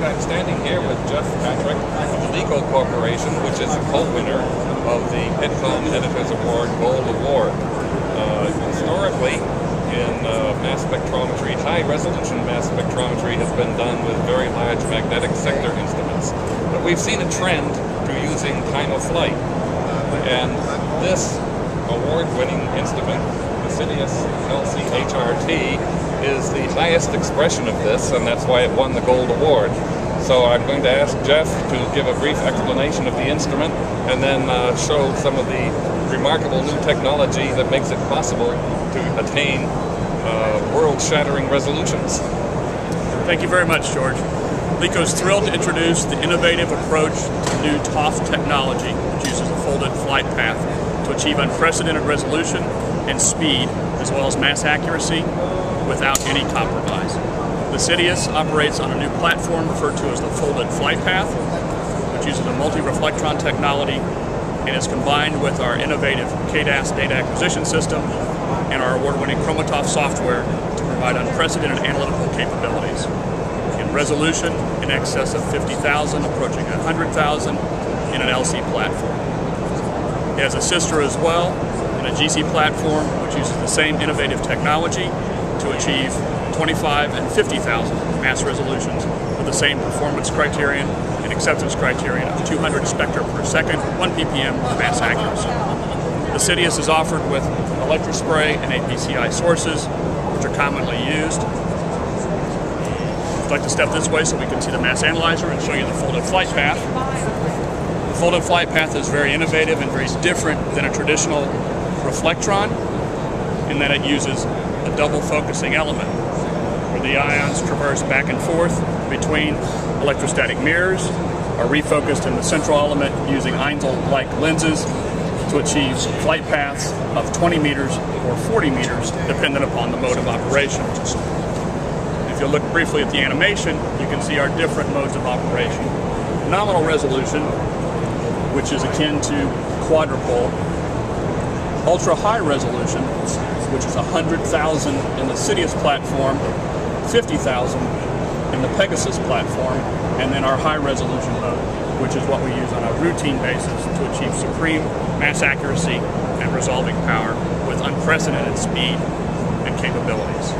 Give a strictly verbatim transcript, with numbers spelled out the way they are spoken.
right. I'm standing here with Jeff Patrick of the LECO Corporation, which is a co-winner of the Pittcon Editors Award Gold Award. Uh, historically, in uh, mass spectrometry, high-resolution mass spectrometry has been done with very large magnetic sector instruments. But we've seen a trend to using time-of-flight. And this award-winning instrument, the Citius L C H R T, is the highest expression of this, and that's why it won the Gold Award. So I'm going to ask Jeff to give a brief explanation of the instrument and then uh, show some of the remarkable new technology that makes it possible to attain uh, world-shattering resolutions. Thank you very much, George. LECO's thrilled to introduce the innovative approach to new TOF technology, which uses a folded flight path to achieve unprecedented resolution and speed, as well as mass accuracy, without any compromise. The Citius operates on a new platform referred to as the Folded Flight Path, which uses a multi-reflectron technology and is combined with our innovative K D A S data acquisition system and our award-winning Chromatov software to provide unprecedented analytical capabilities in resolution in excess of fifty thousand, approaching one hundred thousand in an L C platform. It has a sister as well in a G C platform, which uses the same innovative technology to achieve twenty-five and fifty thousand mass resolutions with the same performance criterion and acceptance criterion of two hundred spectra per second, one P P M mass accuracy. The Citius is offered with electrospray and A P C I sources, which are commonly used. I'd like to step this way so we can see the mass analyzer and show you the folded flight path. The folded flight path is very innovative and very different than a traditional reflectron in that it uses a double focusing element where the ions traverse back and forth between electrostatic mirrors, are refocused in the central element using Einzel-like lenses to achieve flight paths of twenty meters or forty meters dependent upon the mode of operation. If you look briefly at the animation, you can see our different modes of operation. Nominal resolution, which is akin to quadrupole. Ultra-high resolution, which is one hundred thousand in the Citius platform, fifty thousand in the Pegasus platform, and then our high-resolution mode, which is what we use on a routine basis to achieve supreme mass accuracy and resolving power with unprecedented speed and capabilities.